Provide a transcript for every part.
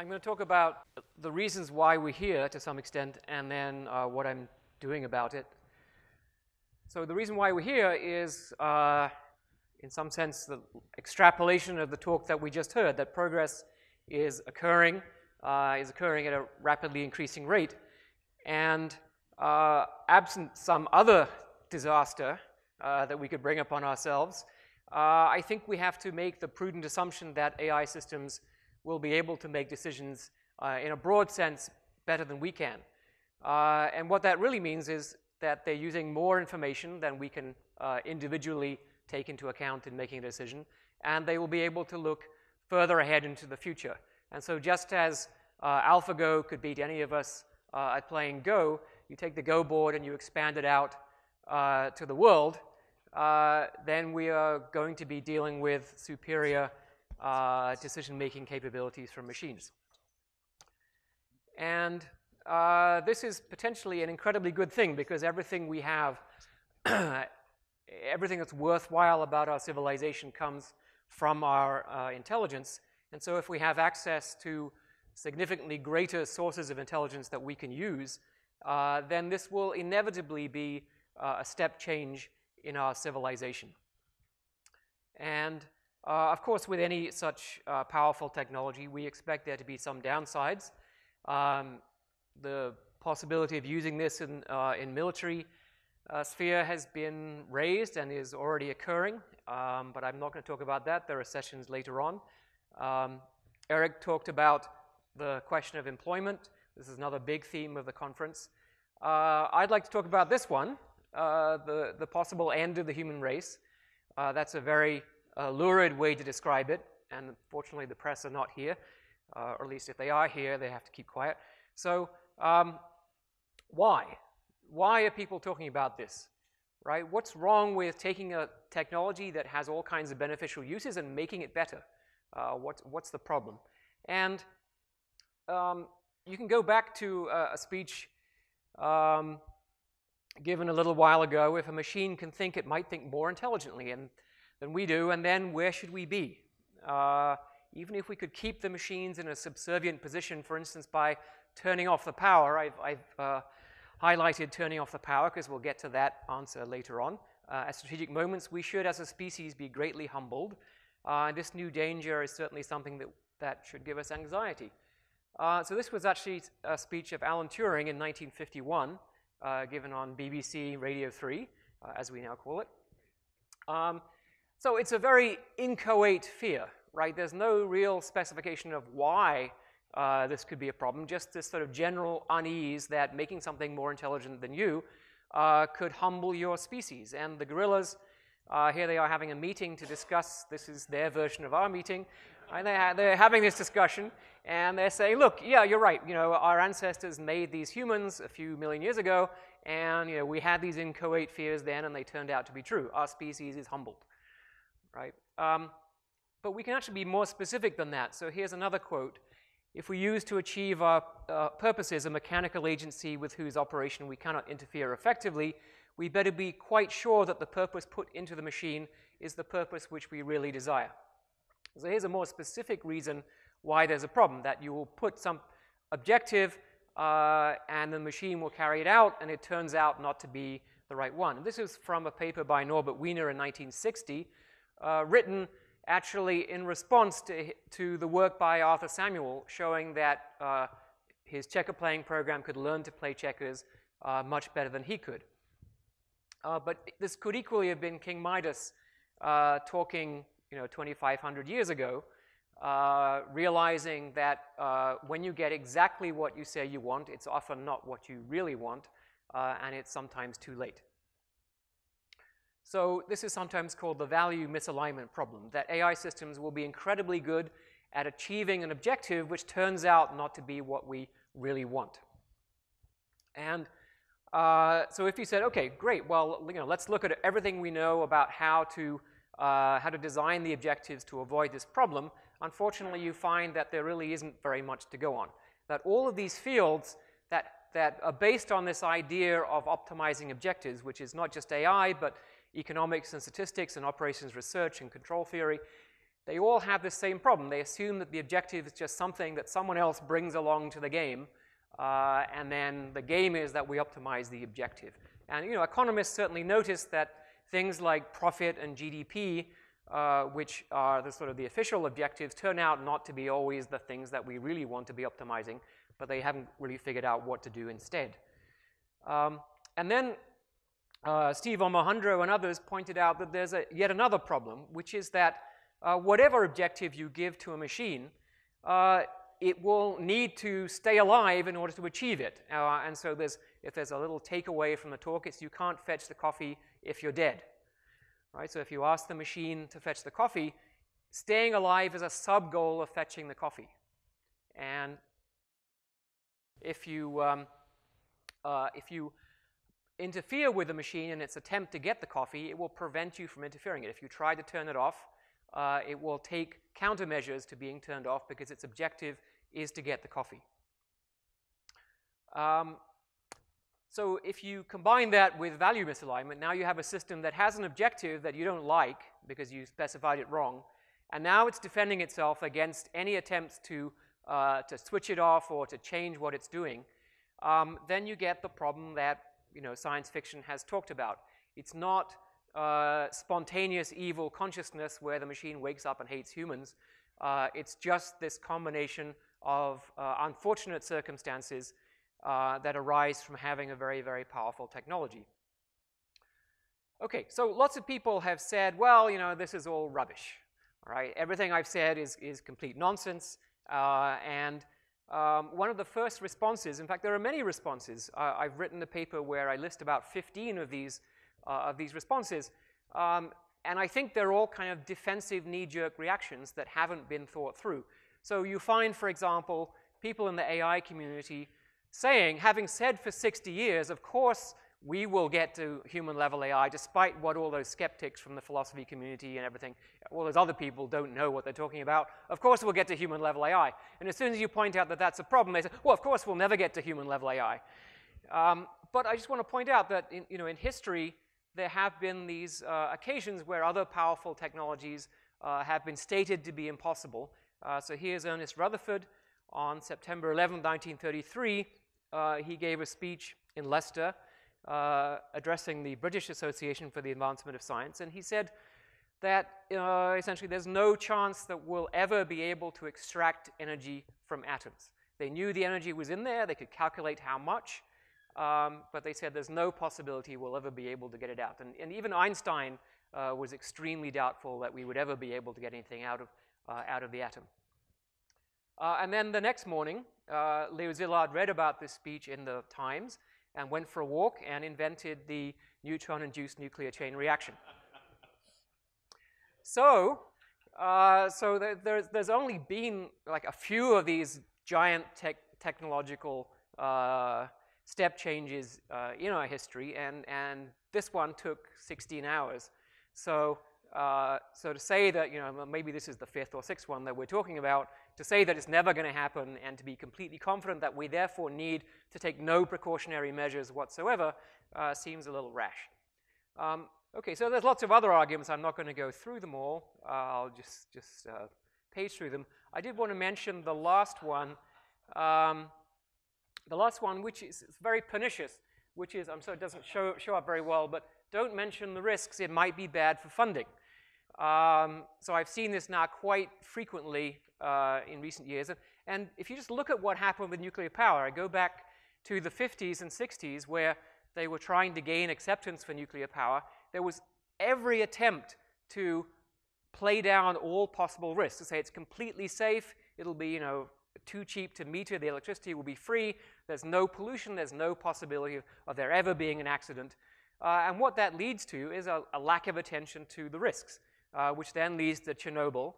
I'm going to talk about the reasons why we're here to some extent, and then what I'm doing about it. So the reason why we're here is, in some sense, the extrapolation of the talk that we just heard, that progress is occurring at a rapidly increasing rate. And absent some other disaster that we could bring upon ourselves, I think we have to make the prudent assumption that AI systems will be able to make decisions in a broad sense better than we can. And what that really means is that they're using more information than we can individually take into account in making a decision, and they will be able to look further ahead into the future. And so just as AlphaGo could beat any of us at playing Go, you take the Go board and you expand it out to the world, then we are going to be dealing with superior decision-making capabilities from machines. And this is potentially an incredibly good thing, because everything we have, everything that's worthwhile about our civilization comes from our intelligence. And so if we have access to significantly greater sources of intelligence that we can use, then this will inevitably be a step change in our civilization. And of course, with any such powerful technology, we expect there to be some downsides. The possibility of using this in military sphere has been raised and is already occurring, but I'm not going to talk about that. There are sessions later on. Eric talked about the question of employment. This is another big theme of the conference. I'd like to talk about this one, the possible end of the human race. That's a very lurid way to describe it, and unfortunately the press are not here, or at least if they are here, they have to keep quiet. So why? Why are people talking about this? Right? What's wrong with taking a technology that has all kinds of beneficial uses and making it better? What's the problem? And you can go back to a speech given a little while ago. If a machine can think, it might think more intelligently than we do, and then where should we be? Even if we could keep the machines in a subservient position, for instance, by turning off the power. I've highlighted turning off the power because we'll get to that answer later on. At strategic moments, we should, as a species, be greatly humbled. This new danger is certainly something that should give us anxiety. So this was actually a speech of Alan Turing in 1951, given on BBC Radio 3, as we now call it. So it's a very inchoate fear, right? There's no real specification of why this could be a problem, just this sort of general unease that making something more intelligent than you could humble your species. And the gorillas, here they are having a meeting to discuss. This is their version of our meeting. And they're having this discussion, and they're saying, look, yeah, you're right. You know, our ancestors made these humans a few million years ago, and you know, we had these inchoate fears then, and they turned out to be true. Our species is humbled, right? But we can actually be more specific than that. So here's another quote. If we use to achieve our purposes a mechanical agency with whose operation we cannot interfere effectively, we better be quite sure that the purpose put into the machine is the purpose which we really desire. So here's a more specific reason why there's a problem, that you will put some objective and the machine will carry it out, and it turns out not to be the right one. And this is from a paper by Norbert Wiener in 1960, written actually in response to the work by Arthur Samuel showing that his checker playing program could learn to play checkers much better than he could. But this could equally have been King Midas talking, you know, 2,500 years ago, realizing that when you get exactly what you say you want, it's often not what you really want, and it's sometimes too late. So this is sometimes called the value misalignment problem, that AI systems will be incredibly good at achieving an objective which turns out not to be what we really want. And so if you said, okay, great, well, you know, let's look at everything we know about how to design the objectives to avoid this problem, unfortunately you find that there really isn't very much to go on. That all of these fields that are based on this idea of optimizing objectives, which is not just AI, but economics and statistics and operations research and control theory, they all have the same problem. They assume that the objective is just something that someone else brings along to the game, and then the game is that we optimize the objective. And you know, economists certainly noticed that things like profit and GDP, which are the sort of the official objectives, turn out not to be always the things that we really want to be optimizing, but they haven't really figured out what to do instead. And then Steve Omohundro and others pointed out that there's yet another problem, which is that whatever objective you give to a machine, it will need to stay alive in order to achieve it. And so if there's a little takeaway from the talk, it's you can't fetch the coffee if you're dead. Right? So if you ask the machine to fetch the coffee, staying alive is a sub-goal of fetching the coffee. And if you interfere with the machine in its attempt to get the coffee, it will prevent you from interfering it. If you try to turn it off, it will take countermeasures to being turned off because its objective is to get the coffee. So if you combine that with value misalignment, now you have a system that has an objective that you don't like because you specified it wrong, and now it's defending itself against any attempts to switch it off or to change what it's doing. Then you get the problem that, you know, science fiction has talked about. It's not spontaneous evil consciousness where the machine wakes up and hates humans. It's just this combination of unfortunate circumstances that arise from having a very, very powerful technology. Okay, so lots of people have said, well, you know, this is all rubbish, all right? Everything I've said is complete nonsense. One of the first responses, in fact, there are many responses. I've written a paper where I list about 15 of these responses. And I think they're all kind of defensive knee-jerk reactions that haven't been thought through. So you find, for example, people in the AI community saying, having said for 60 years, of course we will get to human-level AI, despite what all those skeptics from the philosophy community and everything, all those other people don't know what they're talking about. Of course we'll get to human-level AI. And as soon as you point out that that's a problem, they say, well, of course we'll never get to human-level AI. But I just want to point out that in, you know, in history, there have been these occasions where other powerful technologies have been stated to be impossible. So here's Ernest Rutherford on September 11, 1933. He gave a speech in Leicester addressing the British Association for the Advancement of Science, and he said that essentially there's no chance that we'll ever be able to extract energy from atoms. They knew the energy was in there, they could calculate how much, but they said there's no possibility we'll ever be able to get it out. And even Einstein was extremely doubtful that we would ever be able to get anything out of the atom. And then the next morning, Leo Szilard read about this speech in the Times and went for a walk and invented the neutron-induced nuclear chain reaction. So, there's only been like a few of these giant technological step changes in our history, and this one took 16 hours. So, so to say that, you know, maybe this is the fifth or sixth one that we're talking about, to say that it's never going to happen and to be completely confident that we therefore need to take no precautionary measures whatsoever seems a little rash. Okay, so there's lots of other arguments. I'm not going to go through them all. I'll just page through them. I did want to mention the last one. The last one, which is very pernicious, which is, I'm sorry, it doesn't show up very well, but don't mention the risks. It might be bad for funding. So I've seen this now quite frequently in recent years. And if you just look at what happened with nuclear power, I go back to the 50s and 60s where they were trying to gain acceptance for nuclear power. There was every attempt to play down all possible risks, to say it's completely safe, it'll be, you know, too cheap to meter, the electricity will be free, there's no pollution, there's no possibility of there ever being an accident. And what that leads to is a lack of attention to the risks, which then leads to Chernobyl,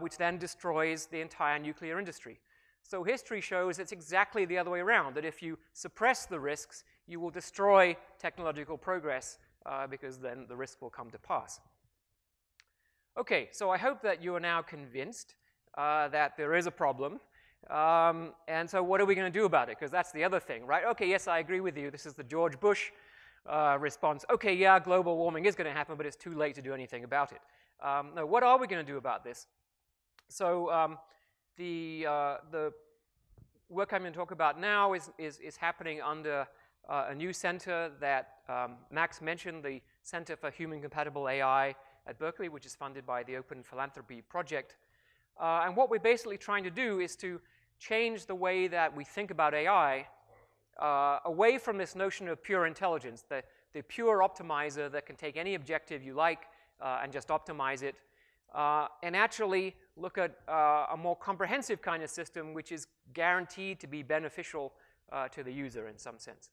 which then destroys the entire nuclear industry. So history shows it's exactly the other way around, that if you suppress the risks, you will destroy technological progress because then the risk will come to pass. Okay, so I hope that you are now convinced that there is a problem. And so what are we going to do about it? Because that's the other thing, right? Okay, yes, I agree with you. This is the George Bush response. Okay, yeah, global warming is going to happen, but it's too late to do anything about it. No, what are we going to do about this? So the work I'm going to talk about now is happening under a new center that Max mentioned, the Center for Human Compatible AI at Berkeley, which is funded by the Open Philanthropy Project. And what we're basically trying to do is to change the way that we think about AI away from this notion of pure intelligence, the pure optimizer that can take any objective you like and just optimize it, and actually look at a more comprehensive kind of system which is guaranteed to be beneficial to the user in some sense.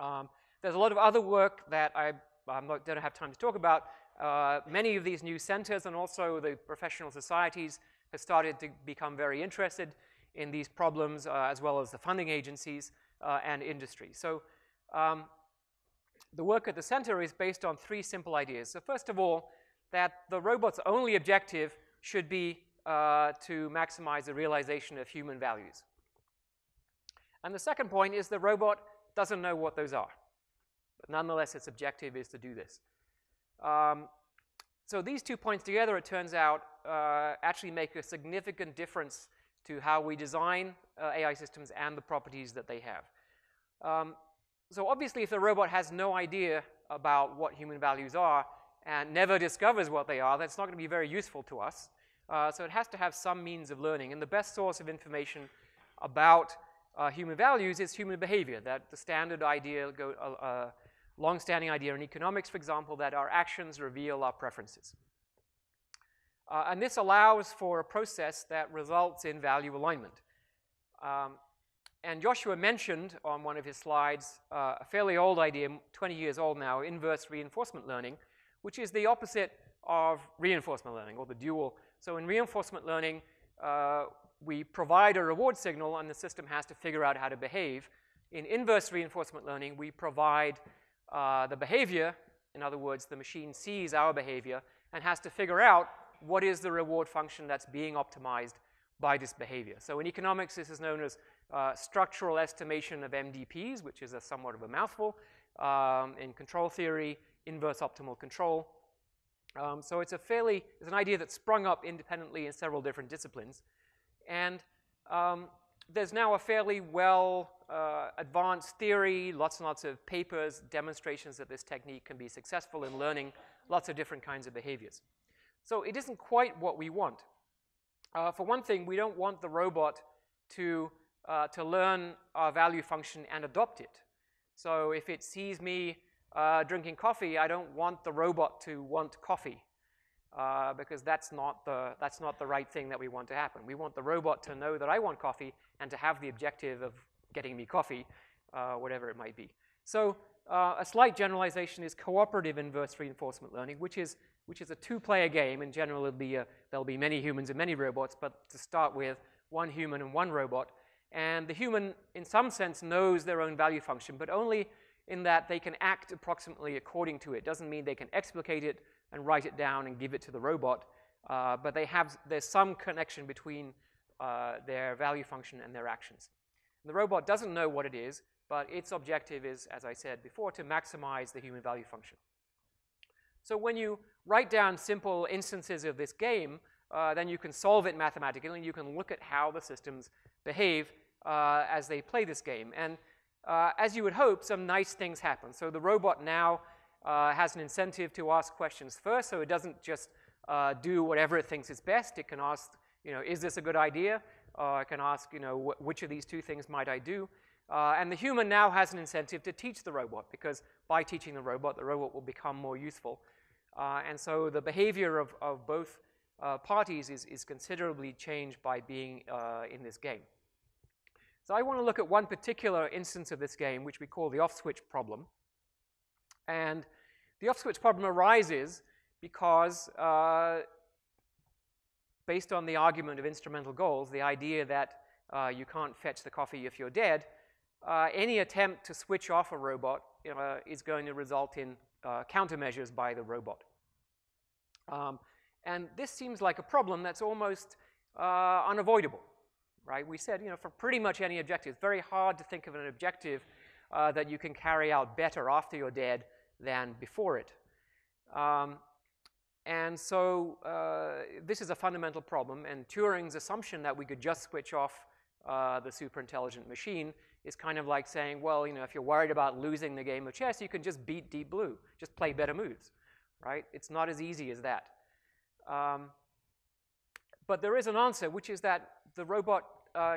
There's a lot of other work that I don't have time to talk about. Many of these new centers and also the professional societies have started to become very interested in these problems, as well as the funding agencies and industry. So the work at the center is based on three simple ideas. So first of all, that the robot's only objective should be to maximize the realization of human values. And the second point is the robot doesn't know what those are. But nonetheless, its objective is to do this. So these two points together, it turns out, actually make a significant difference to how we design AI systems and the properties that they have. So obviously, if the robot has no idea about what human values are and never discovers what they are, that's not going to be very useful to us. So it has to have some means of learning. And the best source of information about human values is human behavior, that the standard idea, long-standing idea in economics, for example, that our actions reveal our preferences. And this allows for a process that results in value alignment. And Joshua mentioned on one of his slides a fairly old idea, 20 years old now, inverse reinforcement learning, which is the opposite of reinforcement learning, or the dual. So in reinforcement learning, we provide a reward signal, and the system has to figure out how to behave. In inverse reinforcement learning, we provide the behavior. In other words, the machine sees our behavior and has to figure out what is the reward function that's being optimized by this behavior. So in economics, this is known as structural estimation of MDPs, which is a somewhat of a mouthful. In control theory, inverse optimal control. So it's an idea that sprung up independently in several different disciplines. And there's now a fairly well advanced theory, lots and lots of papers, demonstrations that this technique can be successful in learning lots of different kinds of behaviors. So it isn't quite what we want. For one thing, we don't want the robot to learn our value function and adopt it. So if it sees me drinking coffee, I don't want the robot to want coffee because that's not the right thing that we want to happen. We want the robot to know that I want coffee and to have the objective of getting me coffee, whatever it might be. So a slight generalization is cooperative inverse reinforcement learning, which is a two-player game. In general, there'll be many humans and many robots, but to start with, one human and one robot. And the human, in some sense, knows their own value function, but only in that they can act approximately according to it. Doesn't mean they can explicate it and write it down and give it to the robot, but there's some connection between their value function and their actions. And the robot doesn't know what it is, but its objective is, as I said before, to maximize the human value function. So when you write down simple instances of this game, then you can solve it mathematically, and you can look at how the systems behave as they play this game. And as you would hope, some nice things happen. So the robot now has an incentive to ask questions first, so it doesn't just do whatever it thinks is best. It can ask, is this a good idea? It can ask, which of these two things might I do? And the human now has an incentive to teach the robot, because by teaching the robot will become more useful. And so the behavior of both parties is considerably changed by being in this game. So I want to look at one particular instance of this game, which we call the off-switch problem. And the off-switch problem arises because, based on the argument of instrumental goals, the idea that you can't fetch the coffee if you're dead, any attempt to switch off a robot is going to result in countermeasures by the robot. And this seems like a problem that's almost unavoidable. Right? We said, for pretty much any objective, it's very hard to think of an objective that you can carry out better after you're dead than before it. And so this is a fundamental problem, and Turing's assumption that we could just switch off the superintelligent machine is kind of like saying, well, you know, if you're worried about losing the game of chess, you can just beat Deep Blue, just play better moves, right? It's not as easy as that. But there is an answer, which is that the robot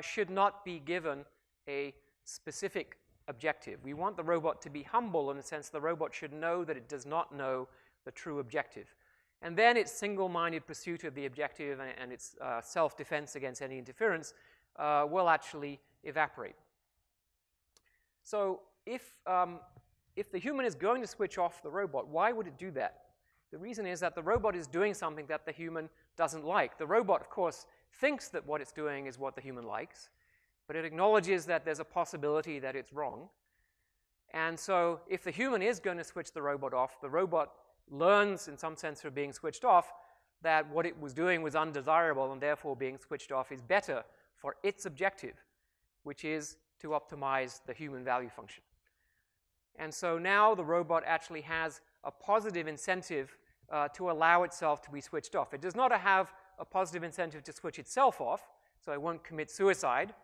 should not be given a specific objective. We want the robot to be humble in the sense the robot should know that it does not know the true objective. And then its single-minded pursuit of the objective and its self-defense against any interference will actually evaporate. So if the human is going to switch off the robot, why would it do that? The reason is that the robot is doing something that the human doesn't like. The robot, of course, thinks that what it's doing is what the human likes, but it acknowledges that there's a possibility that it's wrong. And so if the human is going to switch the robot off, the robot learns, in some sense, from being switched off that what it was doing was undesirable, and therefore being switched off is better for its objective, which is to optimize the human value function. And so now the robot actually has a positive incentive to allow itself to be switched off. It does not have a positive incentive to switch itself off, so it won't commit suicide,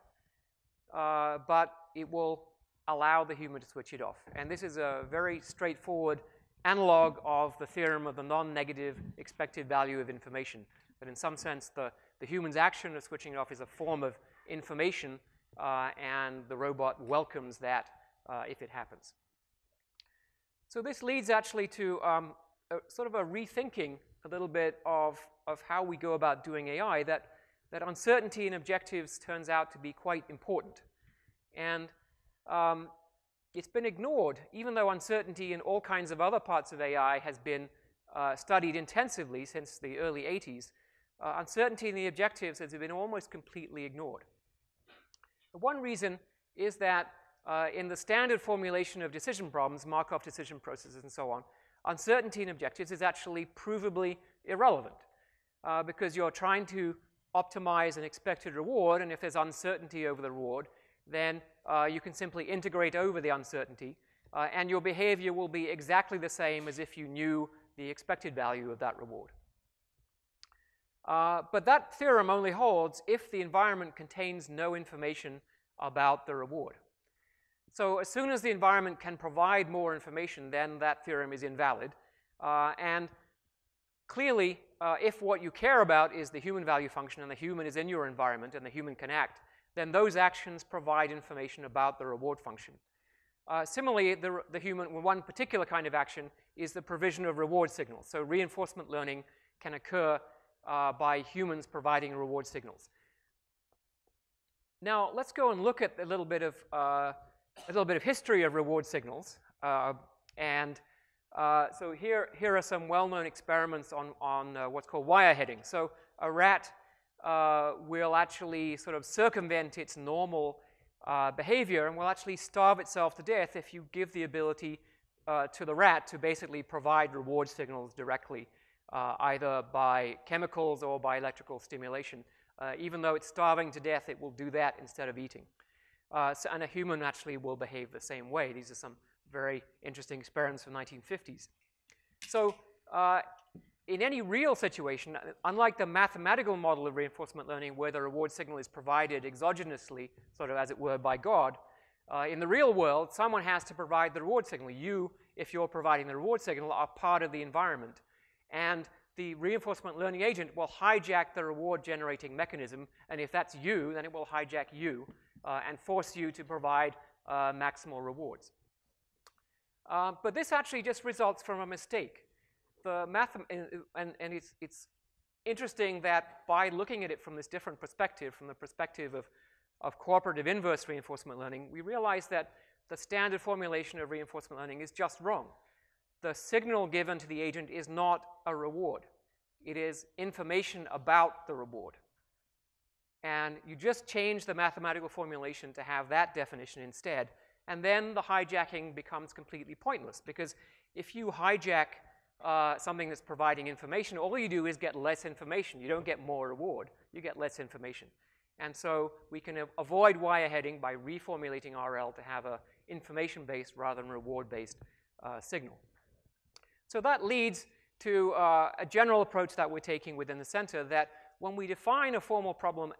but it will allow the human to switch it off. And this is a very straightforward analog of the theorem of the non-negative expected value of information. But in some sense, the human's action of switching it off is a form of information, and the robot welcomes that if it happens. So this leads actually to sort of a rethinking a little bit of how we go about doing AI, that uncertainty in objectives turns out to be quite important. And it's been ignored, even though uncertainty in all kinds of other parts of AI has been studied intensively since the early 80s. Uncertainty in the objectives has been almost completely ignored. One reason is that in the standard formulation of decision problems, Markov decision processes and so on, uncertainty in objectives is actually provably irrelevant because you're trying to optimize an expected reward, and if there's uncertainty over the reward, then you can simply integrate over the uncertainty, and your behavior will be exactly the same as if you knew the expected value of that reward. But that theorem only holds if the environment contains no information about the reward. So as soon as the environment can provide more information, then that theorem is invalid. And clearly, if what you care about is the human value function and the human is in your environment and the human can act, then those actions provide information about the reward function. Similarly, the human, one particular kind of action is the provision of reward signals. So reinforcement learning can occur by humans providing reward signals. Now, let's go and look at a little bit of history of reward signals. So here are some well-known experiments on what's called wire heading. So a rat will actually sort of circumvent its normal behavior and will actually starve itself to death if you give the ability to the rat to basically provide reward signals directly, either by chemicals or by electrical stimulation. Even though it's starving to death, it will do that instead of eating. And a human actually will behave the same way. These are some very interesting experiments from the 1950s. So in any real situation, unlike the mathematical model of reinforcement learning where the reward signal is provided exogenously, sort of as it were by God, in the real world, someone has to provide the reward signal. You, if you're providing the reward signal, are part of the environment. And the reinforcement learning agent will hijack the reward-generating mechanism. And if that's you, then it will hijack you and force you to provide maximal rewards. But this actually just results from a mistake. It's interesting that by looking at it from this different perspective, from the perspective of cooperative inverse reinforcement learning, we realize that the standard formulation of reinforcement learning is just wrong. The signal given to the agent is not a reward. It is information about the reward. And you just change the mathematical formulation to have that definition instead, and then the hijacking becomes completely pointless, because if you hijack something that's providing information, all you do is get less information. You don't get more reward. You get less information. And so we can avoid wire heading by reformulating RL to have an information-based rather than reward-based signal. So that leads to a general approach that we're taking within the center, that when we define a formal problem,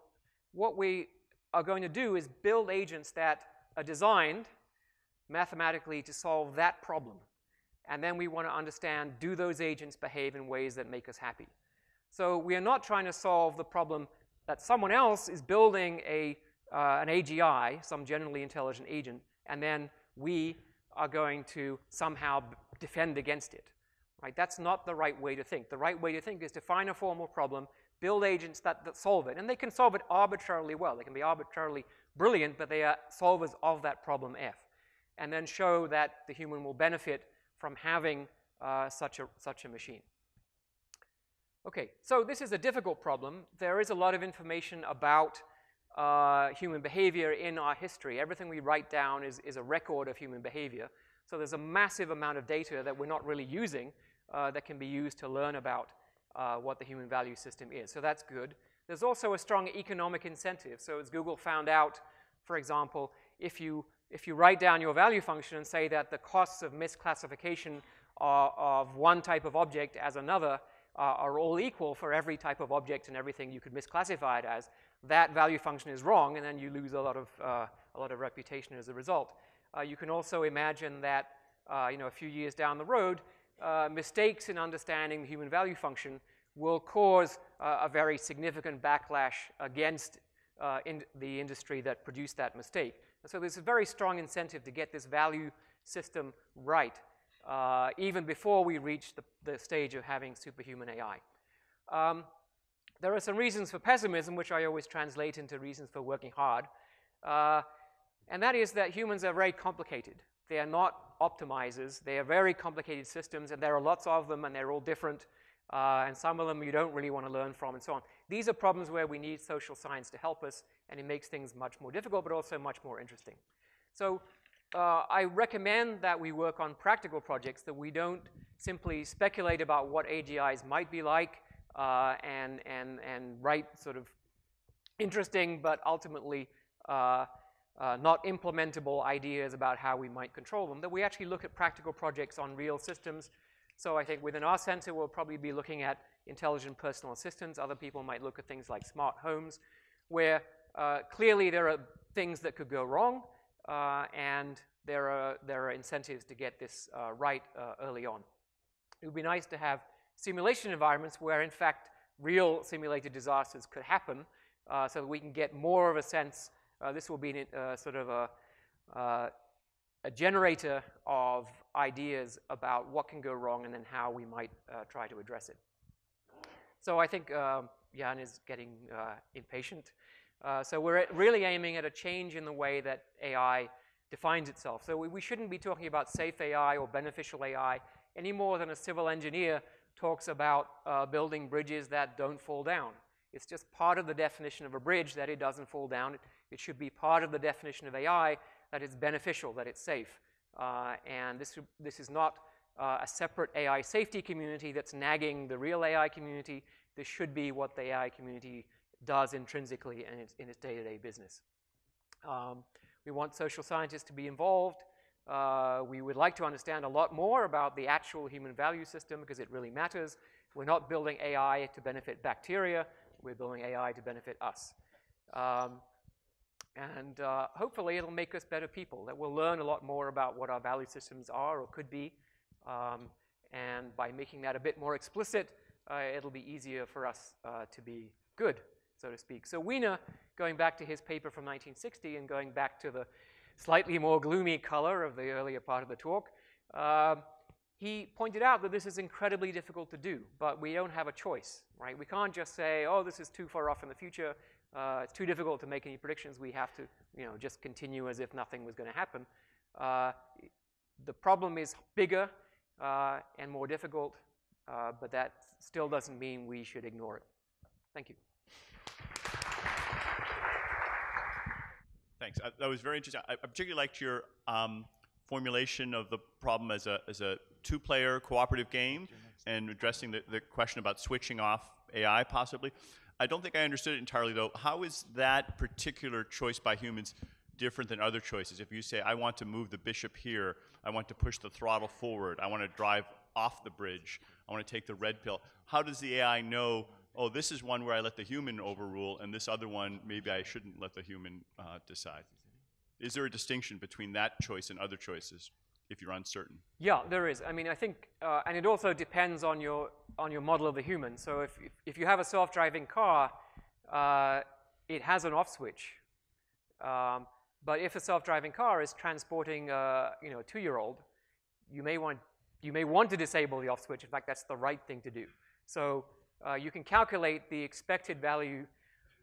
what we are going to do is build agents that are designed mathematically to solve that problem. And then we want to understand, do those agents behave in ways that make us happy? So we are not trying to solve the problem that someone else is building a, an AGI, some generally intelligent agent, and then we are going to somehow defend against it. Right? That's not the right way to think. The right way to think is define a formal problem, build agents that solve it. And they can solve it arbitrarily well. They can be arbitrarily brilliant, but they are solvers of that problem F. And then show that the human will benefit from having such a machine. Okay, so this is a difficult problem. There is a lot of information about human behavior in our history. Everything we write down is a record of human behavior. So there's a massive amount of data that we're not really using that can be used to learn about what the human value system is. So that's good. There's also a strong economic incentive. So as Google found out, for example, if you write down your value function and say that the costs of misclassification of one type of object as another are all equal for every type of object and everything you could misclassify it as, that value function is wrong, and then you lose a lot of reputation as a result. You can also imagine that a few years down the road, mistakes in understanding the human value function will cause a very significant backlash against the industry that produced that mistake. And so there's a very strong incentive to get this value system right, even before we reach the stage of having superhuman AI. There are some reasons for pessimism, which I always translate into reasons for working hard. And that is that humans are very complicated. They are not optimizers. They are very complicated systems, and there are lots of them, and they're all different. And some of them you don't really want to learn from, and so on. These are problems where we need social science to help us, and it makes things much more difficult, but also much more interesting. So I recommend that we work on practical projects, that we don't simply speculate about what AGIs might be like and write sort of interesting but ultimately not implementable ideas about how we might control them, that we actually look at practical projects on real systems. So I think within our center, we'll probably be looking at intelligent personal assistants. Other people might look at things like smart homes, where clearly there are things that could go wrong, and there are incentives to get this right early on. It would be nice to have simulation environments where, in fact, real simulated disasters could happen, so that we can get more of a sense. This will be sort of a generator of ideas about what can go wrong and then how we might try to address it. So I think Jan is getting impatient. So we're really aiming at a change in the way that AI defines itself. So we shouldn't be talking about safe AI or beneficial AI any more than a civil engineer talks about building bridges that don't fall down. It's just part of the definition of a bridge that it doesn't fall down. It should be part of the definition of AI that it's beneficial, that it's safe. And this is not a separate AI safety community that's nagging the real AI community. This should be what the AI community does intrinsically in its day-to-day business. We want social scientists to be involved. We would like to understand a lot more about the actual human value system because it really matters. We're not building AI to benefit bacteria. We're building AI to benefit us. And hopefully it'll make us better people, that we'll learn a lot more about what our value systems are or could be. And by making that a bit more explicit, it'll be easier for us to be good, so to speak. So Wiener, going back to his paper from 1960 and going back to the slightly more gloomy color of the earlier part of the talk, he pointed out that this is incredibly difficult to do, but we don't have a choice, right? We can't just say, oh, this is too far off in the future. It's too difficult to make any predictions. We have to, just continue as if nothing was going to happen. The problem is bigger and more difficult, but that still doesn't mean we should ignore it. Thank you. Thanks. That was very interesting. I particularly liked your formulation of the problem as a two-player cooperative game and addressing the question about switching off AI possibly. I don't think I understood it entirely, though. How is that particular choice by humans different than other choices? If you say, I want to move the bishop here, I want to push the throttle forward, I want to drive off the bridge. I want to take the red pill. How does the AI know, oh, this is one where I let the human overrule, and this other one, maybe I shouldn't let the human decide? Is there a distinction between that choice and other choices if you're uncertain? Yeah, there is. I mean, I think, and it also depends on your model of the human. So if you have a self-driving car, it has an off switch. But if a self-driving car is transporting a 2-year-old, you may want to disable the off switch. In fact, that's the right thing to do. So you can calculate the expected value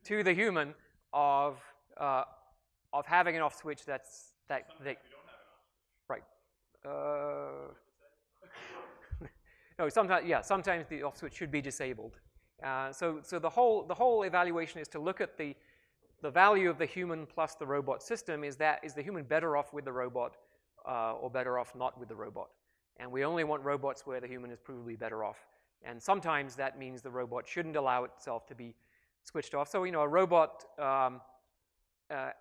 to the human of having an off switch that right. No, sometimes the off switch should be disabled. So the whole evaluation is to look at the value of the human plus the robot system. Is the human better off with the robot or better off not with the robot? And we only want robots where the human is provably better off. And sometimes that means the robot shouldn't allow itself to be switched off. So, a robot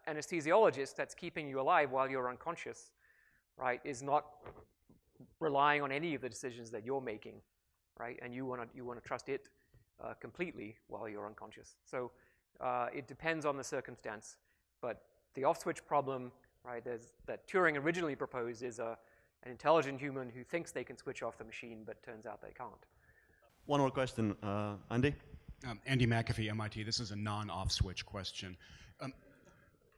anesthesiologist that's keeping you alive while you're unconscious, right, is not relying on any of the decisions that you're making, right? And you want to trust it completely while you're unconscious. So. It depends on the circumstance, but the off-switch problem, right, that Turing originally proposed is an intelligent human who thinks they can switch off the machine, but turns out they can't. One more question, Andy? Andy McAfee, MIT. This is a non-off-switch question.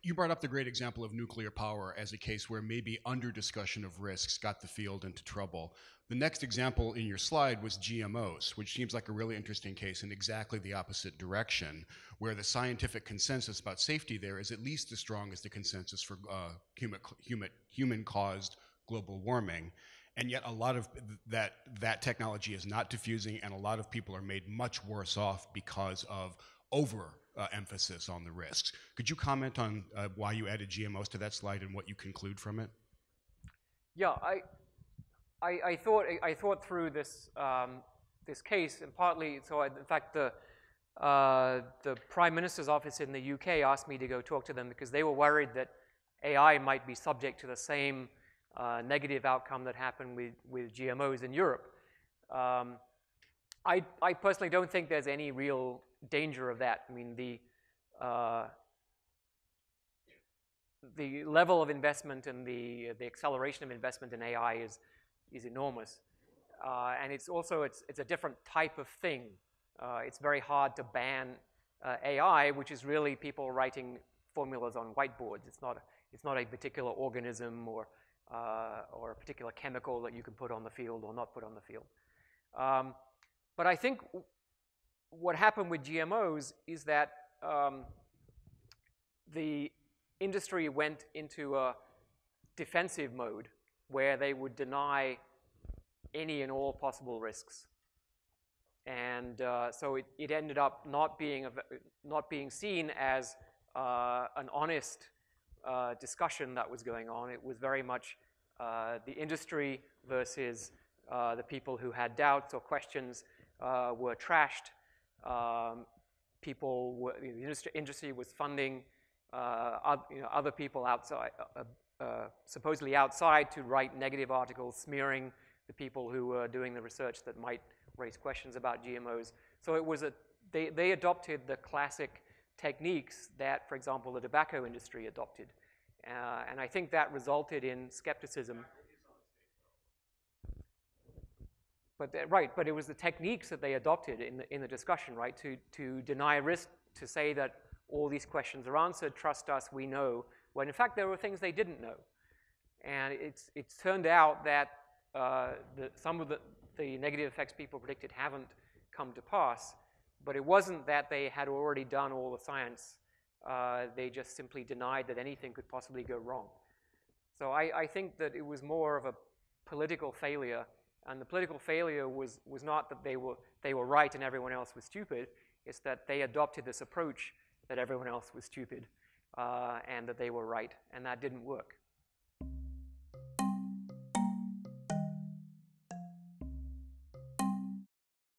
You brought up the great example of nuclear power as a case where maybe under discussion of risks got the field into trouble. The next example in your slide was GMOs, which seems like a really interesting case in exactly the opposite direction, where the scientific consensus about safety there is at least as strong as the consensus for human-caused global warming. And yet a lot of that technology is not diffusing, and a lot of people are made much worse off because of overemphasis on the risks. Could you comment on why you added GMOs to that slide and what you conclude from it? Yeah, I thought through this this case, and partly so. In fact, the Prime Minister's office in the UK asked me to go talk to them because they were worried that AI might be subject to the same negative outcome that happened with GMOs in Europe. I personally don't think there's any real danger of that. I mean, the level of investment and the acceleration of investment in AI is enormous, and it's also it's a different type of thing. It's very hard to ban AI, which is really people writing formulas on whiteboards. It's not a particular organism or a particular chemical that you can put on the field or not put on the field. But I think what happened with GMOs is that the industry went into a defensive mode where they would deny any and all possible risks, and so it ended up not being seen as an honest discussion that was going on. It was very much the industry versus the people who had doubts or questions were trashed. The industry was funding other people outside. Supposedly outside to write negative articles smearing the people who were doing the research that might raise questions about GMOs. So it was they adopted the classic techniques that, for example, the tobacco industry adopted. And I think that resulted in skepticism. But it was the techniques that they adopted in the discussion, right? To deny risk, to say that all these questions are answered, trust us, we know, when in fact there were things they didn't know. And it's turned out that some of the negative effects people predicted haven't come to pass, but it wasn't that they had already done all the science. They just simply denied that anything could possibly go wrong. So I think that it was more of a political failure, and the political failure was not that they were right and everyone else was stupid. It's that they adopted this approach that everyone else was stupid. And that they were right, and that didn't work.